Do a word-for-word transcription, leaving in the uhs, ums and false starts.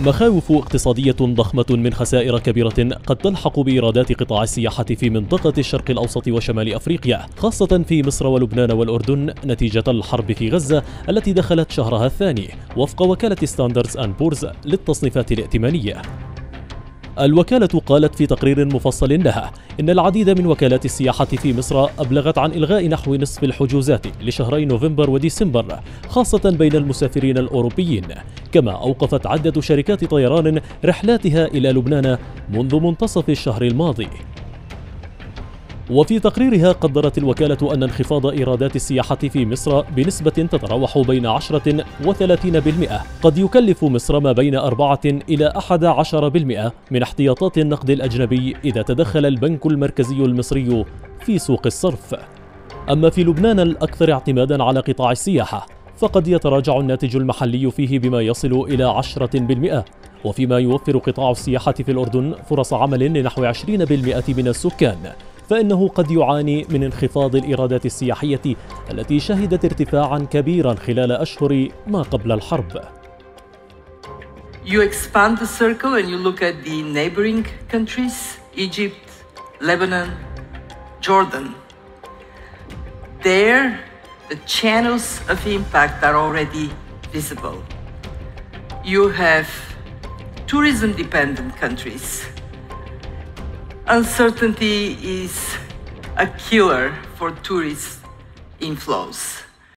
مخاوف اقتصادية ضخمة من خسائر كبيرة قد تلحق بإيرادات قطاع السياحة في منطقة الشرق الأوسط وشمال أفريقيا، خاصة في مصر ولبنان والأردن نتيجة الحرب في غزة التي دخلت شهرها الثاني، وفق وكالة ستاندردز أند بورز للتصنيفات الائتمانية. الوكالة قالت في تقرير مفصل لها إن العديد من وكالات السياحة في مصر أبلغت عن إلغاء نحو نصف الحجوزات لشهري نوفمبر وديسمبر، خاصة بين المسافرين الأوروبيين، كما أوقفت عدة شركات طيران رحلاتها إلى لبنان منذ منتصف الشهر الماضي. وفي تقريرها قدرت الوكالة أن انخفاض إيرادات السياحة في مصر بنسبة تتراوح بين عشرة وثلاثين بالمئة قد يكلف مصر ما بين أربعة إلى أحد عشر بالمئة من احتياطات النقد الأجنبي إذا تدخل البنك المركزي المصري في سوق الصرف. أما في لبنان الأكثر اعتمادا على قطاع السياحة، فقد يتراجع الناتج المحلي فيه بما يصل إلى عشرة بالمئة، وفيما يوفر قطاع السياحة في الأردن فرص عمل لنحو عشرين بالمئة من السكان، فإنه قد يعاني من انخفاض الإيرادات السياحية التي شهدت ارتفاعا كبيرا خلال أشهر ما قبل الحرب. You expand the circle and you look at the neighboring countries, Egypt, Lebanon, Jordan. There, the channels of impact are already visible. You have tourism-dependent countries. Uncertainty is a killer for tourist inflows.